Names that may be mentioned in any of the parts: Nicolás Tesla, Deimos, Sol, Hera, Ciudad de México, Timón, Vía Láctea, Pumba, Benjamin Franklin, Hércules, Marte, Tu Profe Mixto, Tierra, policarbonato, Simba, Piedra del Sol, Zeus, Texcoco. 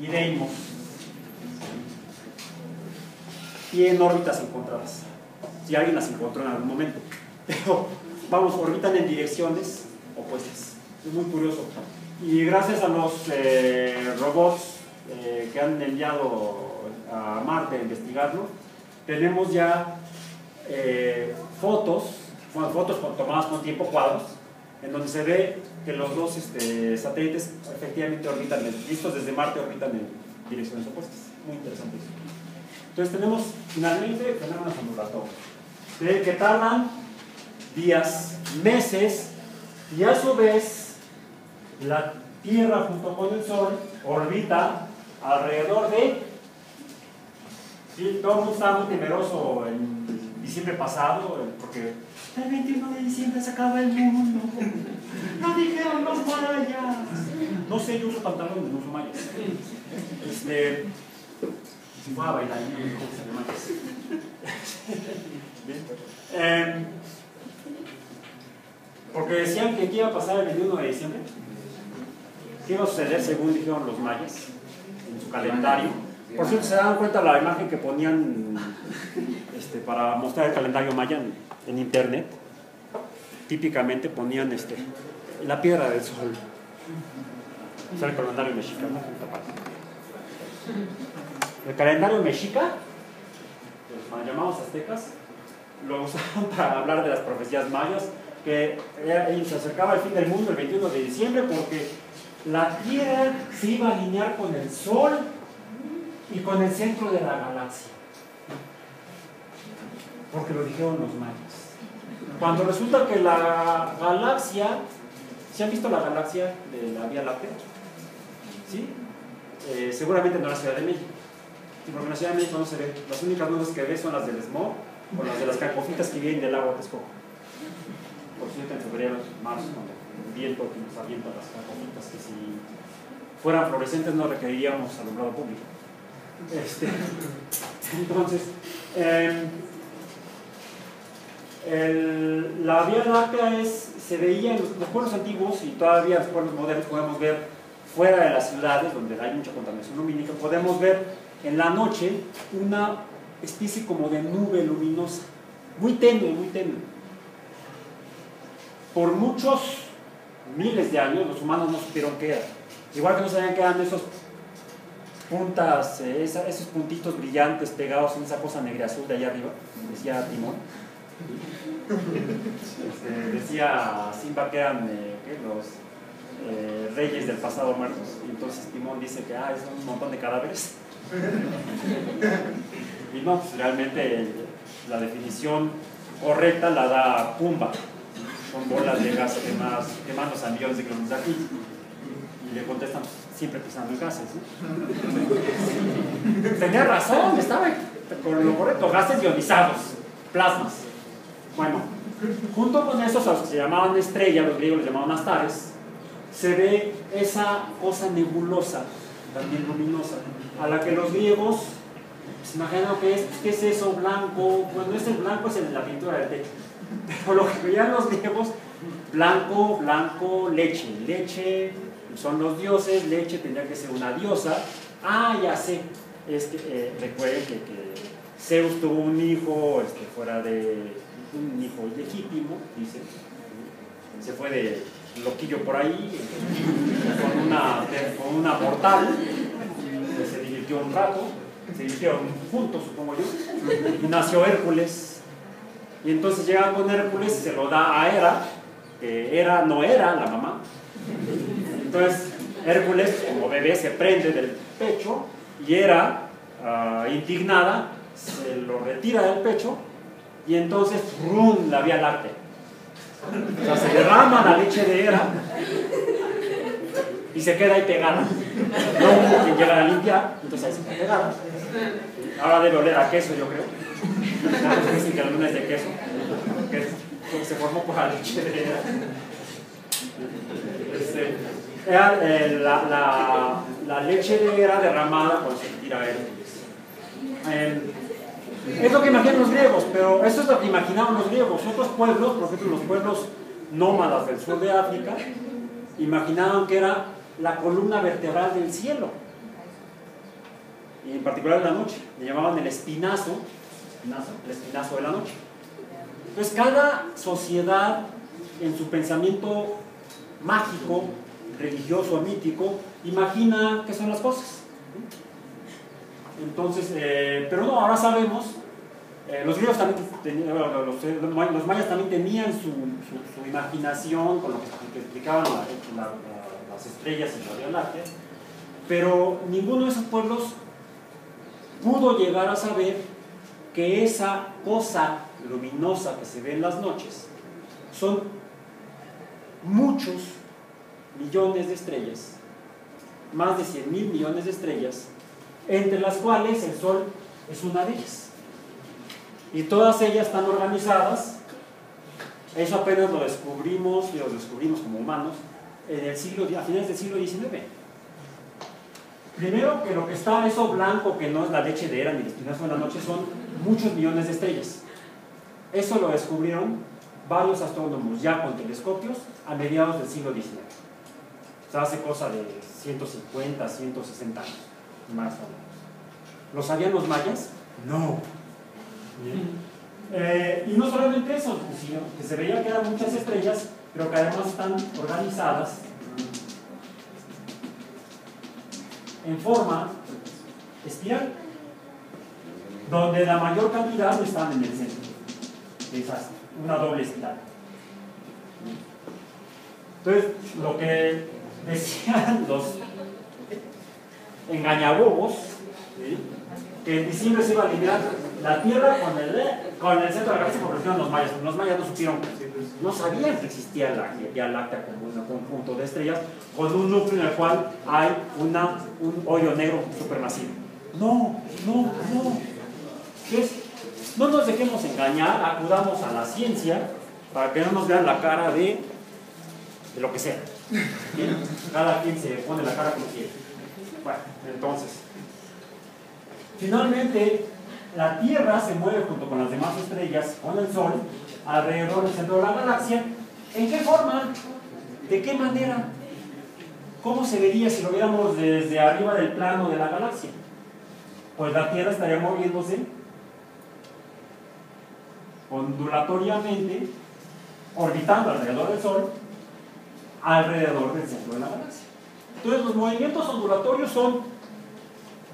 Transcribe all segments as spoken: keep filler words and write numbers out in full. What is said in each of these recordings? y Deimos, y en órbitas encontradas, si alguien las encontró en algún momento, pero vamos, orbitan en direcciones opuestas. Es muy curioso, y gracias a los eh, robots eh, que han enviado a Marte a investigarlo, tenemos ya eh, fotos, bueno, fotos tomadas con tiempo, cuadros, en donde se ve que los dos este, satélites efectivamente orbitan, vistos desde Marte, orbitan en direcciones opuestas. Muy interesante eso. Entonces tenemos finalmente fenómenos ondulatorios, ¿sí?, que tardan días, meses, y a su vez la Tierra junto con el Sol orbita alrededor de... ¿sí? Todo el mundo estaba muy temeroso en diciembre pasado, porque el veintiuno de diciembre se acaba el mundo. No dijeron las mayas. No sé, yo uso pantalones, no uso mayas. Este, si fuera a bailar, yo digo que se mayas. ¿Bien? Eh, porque decían que iba a pasar el veintiuno de diciembre. ¿Qué iba a suceder según dijeron los mayas en su calendario? Por cierto, se dan cuenta la imagen que ponían este, para mostrar el calendario maya en internet. Típicamente ponían este, la Piedra del Sol. O sea, el calendario mexicano. El calendario mexica, los llamados aztecas, lo usaban para hablar de las profecías mayas, que se acercaba el fin del mundo el veintiuno de diciembre, porque la Tierra se iba a alinear con el Sol y con el centro de la galaxia, porque lo dijeron los mayas. Cuando resulta que la galaxia, ¿se han visto la galaxia de la Vía Láctea? ¿Sí? Eh, seguramente no en la Ciudad de México, porque en la Ciudad de México no se ve. Las únicas nubes que ve son las del smog o las de las cacofitas que vienen del agua de Texcoco. Por cierto, en febrero, marzo, cuando el viento que nos avienta las cacofitas, que si fueran fluorescentes no requeriríamos alumbrado público. Este, entonces eh, el, la Vía Láctea es, se veía en los, los pueblos antiguos, y todavía en los pueblos modernos podemos ver fuera de las ciudades donde hay mucha contaminación lumínica, podemos ver en la noche una especie como de nube luminosa muy tenue, muy tenue. Por muchos miles de años los humanos no supieron qué era, igual que no sabían qué eran esos puntas, eh, esa, esos puntitos brillantes pegados en esa cosa negra azul de allá arriba, decía Timón. Este, decía Simba que eran eh, ¿qué? los eh, reyes del pasado muertos, y entonces Timón dice que ah, son un montón de cadáveres. Y no, pues realmente eh, la definición correcta la da Pumba, con bolas de gas quemadas, quemados a millones de kilómetros de aquí, y le contestan siempre pisando en gases, ¿eh? Tenía razón, estaba con lo correcto, gases ionizados, plasmas. Bueno, junto con esos, a los que se llamaban estrellas, los griegos los llamaban astares, se ve esa cosa nebulosa, también luminosa, a la que los griegos se imaginaron que es, ¿qué es eso blanco? Bueno, ese blanco es en la pintura del techo, pero lo que veían los griegos, blanco, blanco, leche, leche. Son los dioses, leche tendría que ser una diosa. Ah, ya sé. Este, eh, recuerden que, que Zeus tuvo un hijo, este, fuera de un hijo ilegítimo, dice. Se fue de loquillo por ahí, con una, con una mortal, se divirtió un rato, se divirtieron juntos, supongo yo, y nació Hércules. Y entonces llega con Hércules y se lo da a Hera, que Hera no era la mamá. Entonces Hércules, como bebé, se prende del pecho, y Hera, uh, indignada, se lo retira del pecho, y entonces ¡rum!, la Vía Láctea. O sea, se derrama la leche de Hera y se queda ahí pegada. No hubo quien llegara a limpiar, entonces ahí se queda pegada. Ahora debe oler a queso, yo creo. Claro, dicen que la luna es de queso, porque se formó por la leche de Hera. Este, Era, eh, la, la, la leche de Hera derramada por sentir a Hércules. Eh, es lo que imaginan los griegos, pero eso es lo que imaginaban los griegos. Otros pueblos, por ejemplo los pueblos nómadas del sur de África, imaginaban que era la columna vertebral del cielo, y en particular en la noche. Le llamaban el espinazo, espinazo, el espinazo de la noche. Entonces cada sociedad en su pensamiento mágico, religioso, mítico, imagina qué son las cosas. Entonces, eh, pero no, ahora sabemos, eh, los griegos también, ten, los, los mayas también tenían su, su, su imaginación con lo que explicaban la, la, la, las estrellas y la Vía Láctea, pero ninguno de esos pueblos pudo llegar a saber que esa cosa luminosa que se ve en las noches son muchos millones de estrellas, más de cien mil millones de estrellas, entre las cuales el Sol es una de ellas, y todas ellas están organizadas. Eso apenas lo descubrimos, y lo descubrimos como humanos en el siglo, a finales del siglo diecinueve. Primero, que lo que está eso blanco, que no es la leche de Hera ni el espinazo de la noche, son muchos millones de estrellas. Eso lo descubrieron varios astrónomos ya con telescopios a mediados del siglo diecinueve, o sea, hace cosa de ciento cincuenta, ciento sesenta años más o menos. ¿Lo sabían los mayas? No. Eh, y no solamente eso, sino que se veía que eran muchas estrellas, pero que además están organizadas en forma espiral, donde la mayor cantidad están en el centro de esas, una doble espiral. Entonces, lo que decían los engañabobos, ¿sí?, que en diciembre se iba a alinear la Tierra con el, con el centro de la galaxia, como lo hicieron los mayas. Los mayas no supieron, no sabían que existía la Vía Láctea como un conjunto de estrellas con un núcleo en el cual hay una, un hoyo negro supermasivo. No, no, no. ¿Qué es? No nos dejemos engañar, acudamos a la ciencia para que no nos vean la cara de, de lo que sea. ¿Bien? Cada quien se pone la cara como quiere. Bueno, entonces, finalmente, la Tierra se mueve junto con las demás estrellas, con el Sol, alrededor del centro de la galaxia. ¿En qué forma? ¿De qué manera? ¿Cómo se vería si lo viéramos desde arriba del plano de la galaxia? Pues la Tierra estaría moviéndose ondulatoriamente, orbitando alrededor del Sol, alrededor del centro de la galaxia. Entonces los movimientos ondulatorios son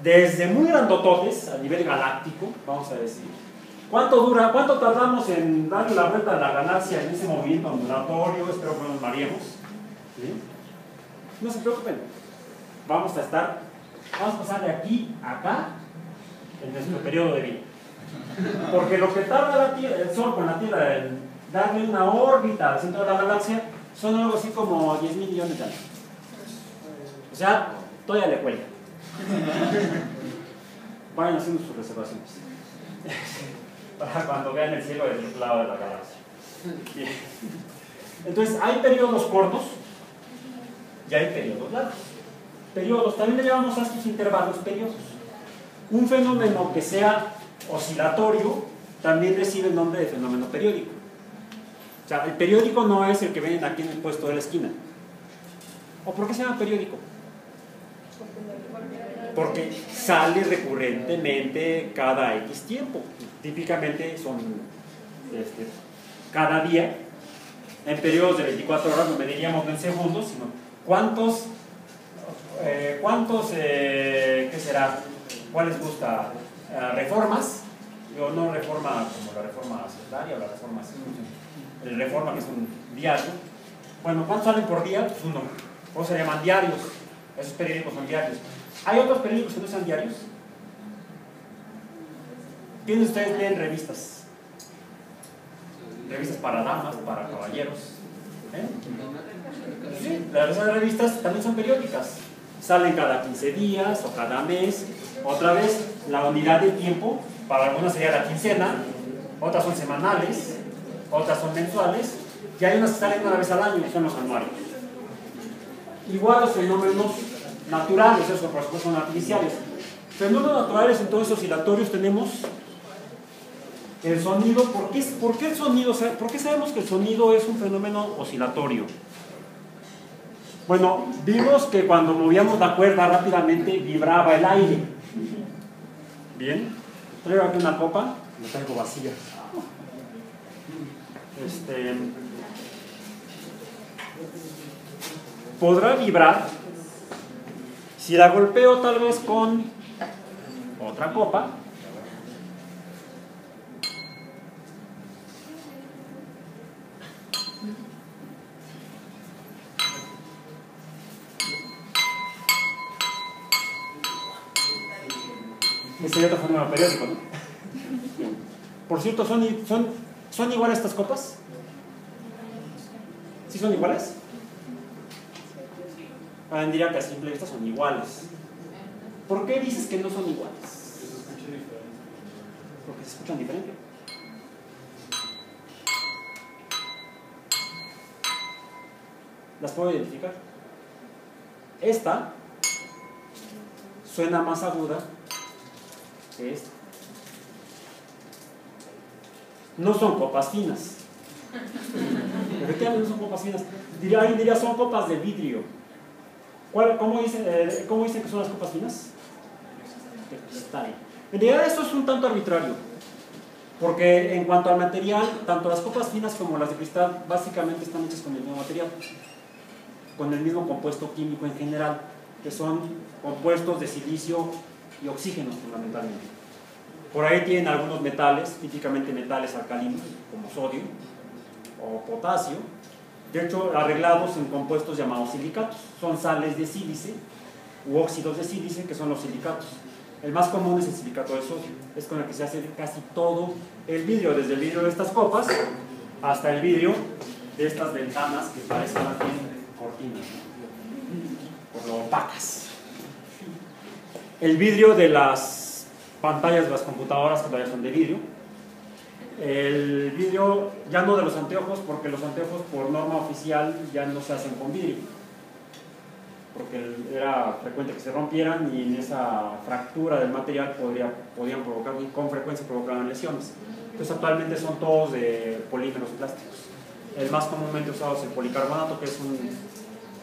desde muy grandototes a nivel galáctico, vamos a decir. ¿Cuánto dura? ¿Cuánto tardamos en darle la vuelta a la galaxia en ese movimiento ondulatorio? Espero que no nos mareemos. ¿Sí? No se preocupen. Vamos a estar, vamos a pasar de aquí a acá en nuestro periodo de vida. Porque lo que tarda la tierra, el Sol con la Tierra en darle una órbita al centro de la galaxia son algo así como diez mil millones de años. O sea, todavía le cuelga. Vayan haciendo sus reservaciones para cuando vean el cielo del otro lado de la galaxia. Bien. Entonces, hay periodos cortos y hay periodos largos. Periodos, también le llamamos a estos intervalos periodos. Un fenómeno que sea oscilatorio también recibe el nombre de fenómeno periódico. O sea, el periódico no es el que ven aquí en el puesto de la esquina. ¿O por qué se llama periódico? Porque sale recurrentemente cada X tiempo. Típicamente son este, cada día, en periodos de veinticuatro horas, no mediríamos en segundos, sino cuántos, eh, cuántos, eh, ¿qué será? ¿Cuál les gusta? Reformas, yo no reforma como la reforma secundaria o la reforma la reforma que es un diario. Bueno, ¿cuántos salen por día? Pues uno. O se llaman diarios. Esos periódicos son diarios. ¿Hay otros periódicos que no sean diarios? ¿Quiénes de ustedes leen revistas? Revistas para damas, para caballeros. ¿Eh? Sí, las revistas también son periódicas. Salen cada quince días o cada mes. Otra vez, la unidad de tiempo, para algunas sería la quincena, otras son semanales, otras son mensuales, y hay unas que salen una vez al año, que son los anuarios. Igual los fenómenos naturales, esos por supuesto son artificiales. Fenómenos naturales, entonces oscilatorios, tenemos el sonido. ¿Por qué, por qué el sonido? ¿Por qué sabemos que el sonido es un fenómeno oscilatorio? Bueno, vimos que cuando movíamos la cuerda rápidamente vibraba el aire. Bien, traigo aquí una copa, la traigo vacía. Este, podrá vibrar si la golpeo tal vez con otra copa. Sería otro fenómeno periódico, ¿no? Por cierto, ¿son, son, ¿son iguales estas copas? ¿Sí son iguales? Ah, diría que a simple vista son iguales. ¿Por qué dices que no son iguales? Porque se escuchan diferente. Las puedo identificar. Esta suena más aguda. Este. No son copas finas. Efectivamente no son copas finas. Diría, alguien diría, son copas de vidrio. ¿Cuál, cómo, dicen, eh, ¿Cómo dicen que son las copas finas? De cristal. En realidad esto es un tanto arbitrario, porque en cuanto al material, tanto las copas finas como las de cristal básicamente están hechas con el mismo material, con el mismo compuesto químico en general, que son compuestos de silicio y oxígeno fundamentalmente. Por ahí tienen algunos metales, típicamente metales alcalinos, como sodio o potasio, de hecho arreglados en compuestos llamados silicatos. Son sales de sílice u óxidos de sílice, que son los silicatos. El más común es el silicato de sodio, es con el que se hace casi todo el vidrio, desde el vidrio de estas copas hasta el vidrio de estas ventanas que parecen más bien cortinas, ¿no?, por lo opacas. El vidrio de las pantallas de las computadoras, que todavía son de vidrio. El vidrio ya no de los anteojos, porque los anteojos por norma oficial ya no se hacen con vidrio, porque era frecuente que se rompieran y en esa fractura del material podría, podían provocar, y con frecuencia provocaban lesiones. Entonces actualmente son todos de polímeros plásticos. El más comúnmente usado es el policarbonato, que es un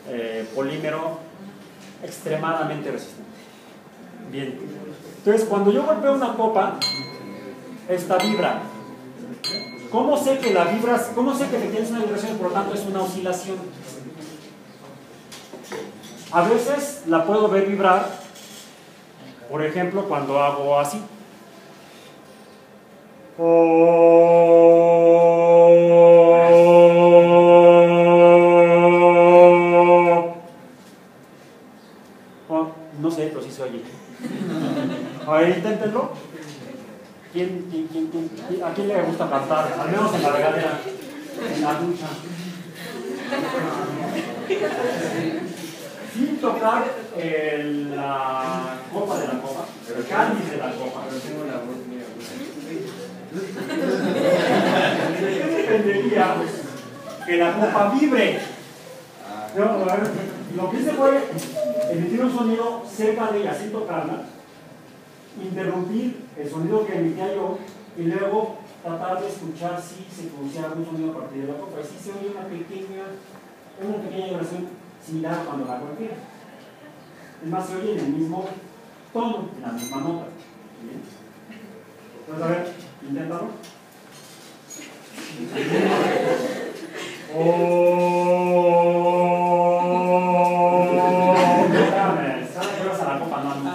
eh, polímero extremadamente resistente. Bien, entonces cuando yo golpeo una copa, esta vibra. ¿Cómo sé que la vibras? ¿Cómo sé que tienes una vibración? Por lo tanto, es una oscilación. A veces la puedo ver vibrar, por ejemplo, cuando hago así. Oh, no sé, pero sí se oye. A ver, inténtenlo. ¿Quién, quién, quién, quién, ¿A quién le gusta cantar? Al menos en la regadera, en la ducha. Sin tocar el, la copa de la copa, el cáliz de la copa. Pero tengo la voz mía. Yo dependería que la copa vibre. No, a ver, lo que hice fue emitir un sonido cerca de ella, sin tocarla, interrumpir el sonido que emitía yo y luego tratar de escuchar si se producía algún sonido a partir de la copa. Y si se oye una pequeña, una pequeña vibración similar cuando la golpea. Es más, se oye en el mismo tono, en la misma nota. Bien. Pues a ver, inténtalo. Oh, espérame, ¿sabes que vas a la copa? No, no.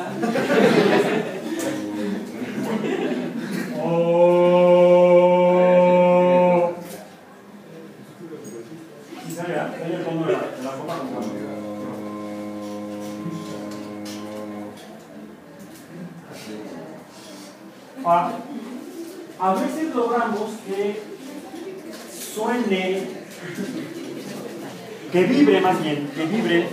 Ah, a veces logramos que suene, que vibre más bien, que vibre.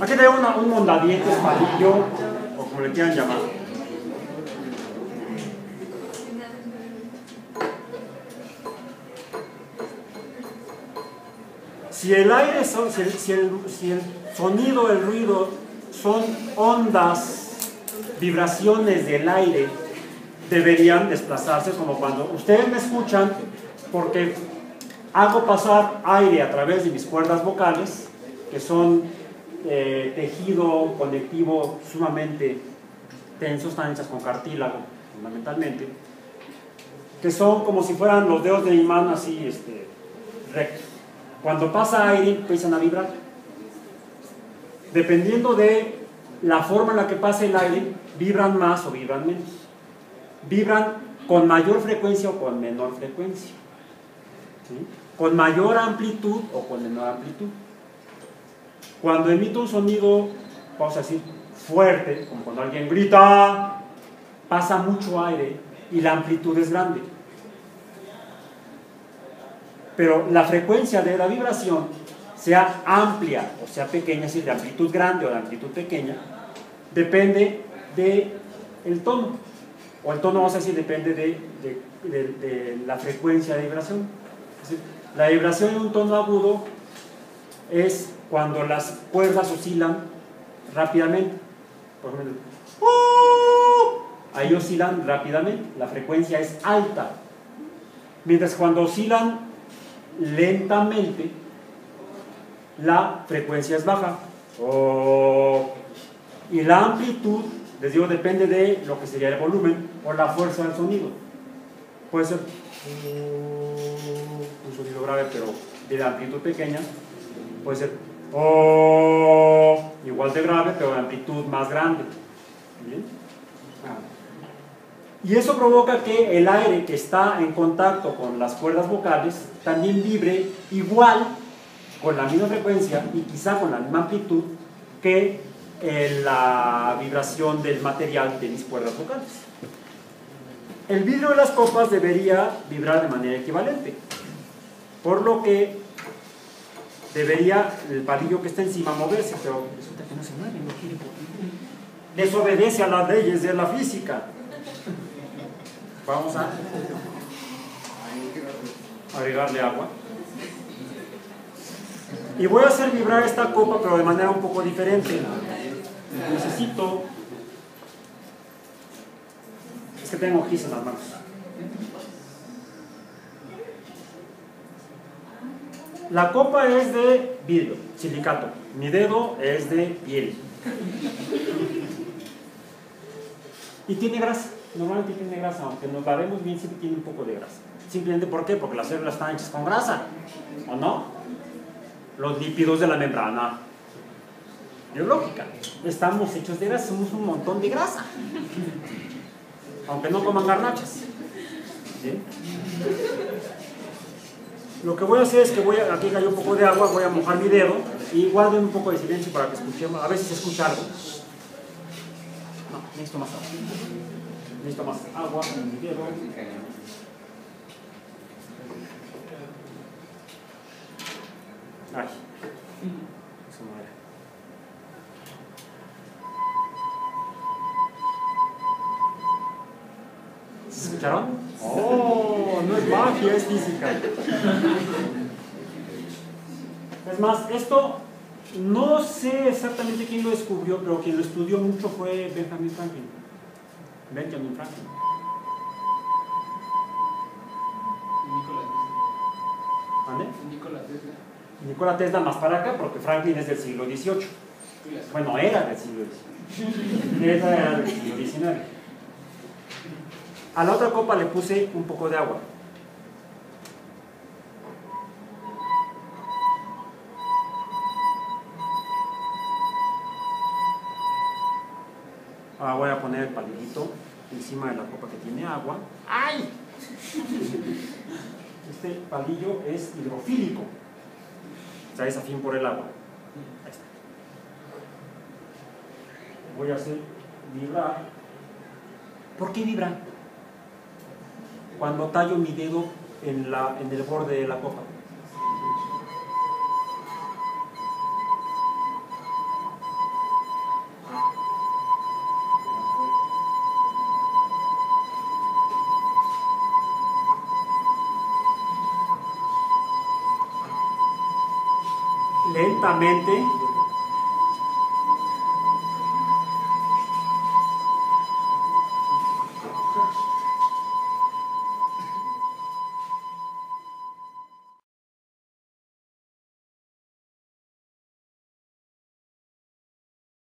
Aquí tengo una, un mondadientes, palillo, o como le quieran llamar. Si el aire, son, si el, si el, si el sonido, el ruido, son ondas, vibraciones del aire, deberían desplazarse, como cuando ustedes me escuchan, porque hago pasar aire a través de mis cuerdas vocales que son eh, tejido conectivo sumamente tenso, están hechas con cartílago, fundamentalmente, que son como si fueran los dedos de imán así, este, rectos. Cuando pasa aire, empiezan a vibrar. Dependiendo de la forma en la que pase el aire, vibran más o vibran menos. Vibran con mayor frecuencia o con menor frecuencia. ¿Sí? Con mayor amplitud o con menor amplitud. Cuando emite un sonido, vamos a decir, fuerte, como cuando alguien grita, pasa mucho aire y la amplitud es grande. Pero la frecuencia de la vibración, sea amplia o sea pequeña, si de amplitud grande o de amplitud pequeña, depende del tono. O el tono, vamos a decir, depende de, de, de, de la frecuencia de vibración. Es decir, la vibración en un tono agudo es cuando las cuerdas oscilan rápidamente. Por ejemplo, ahí oscilan rápidamente, la frecuencia es alta. Mientras cuando oscilan lentamente, la frecuencia es baja. Oh. Y la amplitud, les digo, depende de lo que sería el volumen o la fuerza del sonido. Puede ser un sonido grave, pero de la amplitud pequeña. Puede ser oh, igual de grave, pero de amplitud más grande. ¿Bien? Ah. Y eso provoca que el aire que está en contacto con las cuerdas vocales también vibre igual, con la misma frecuencia y quizá con la misma amplitud que eh, la vibración del material de mis cuerdas vocales. El vidrio de las copas debería vibrar de manera equivalente, por lo que debería el palillo que está encima moverse, pero resulta que no se mueve, no quiere mover. Desobedece a las leyes de la física. Vamos a agregarle agua. Y voy a hacer vibrar esta copa, pero de manera un poco diferente. Necesito... Es que tengo gis en las manos. La copa es de vidrio, silicato. Mi dedo es de piel. Y tiene grasa. Normalmente tiene grasa, aunque nos lavemos bien, siempre tiene un poco de grasa. Simplemente, ¿por qué? Porque las células están hechas con grasa, ¿o no? Los lípidos de la membrana biológica. Estamos hechos de grasa, somos un montón de grasa. Aunque no coman garnachas. ¿Sí? Lo que voy a hacer es que voy a, aquí cayó un poco de agua, voy a mojar mi dedo y guarden un poco de silencio para que escuchemos, a ver si se escucha algo. No, necesito más agua. Necesito más agua en mi dedo. Ay, eso no era. ¿Se escucharon? ¡Oh! No es magia, es física. Es más, esto no sé exactamente quién lo descubrió, pero quien lo estudió mucho fue Benjamin Franklin. Benjamin Franklin. Nicolás Tesla. ¿Vale? Nicolás Tesla. Nicolás Tesla más para acá, porque Franklin es del siglo dieciocho. Bueno, era del siglo dieciocho. Esa era del siglo diecinueve. A la otra copa le puse un poco de agua. Ahora voy a poner el palillito encima de la copa que tiene agua. ¡Ay! Este palillo es hidrofílico. O sea, es afín por el agua. Ahí está. Voy a hacer vibrar. ¿Por qué vibra? Cuando tallo mi dedo en, la, en el borde de la copa. Lentamente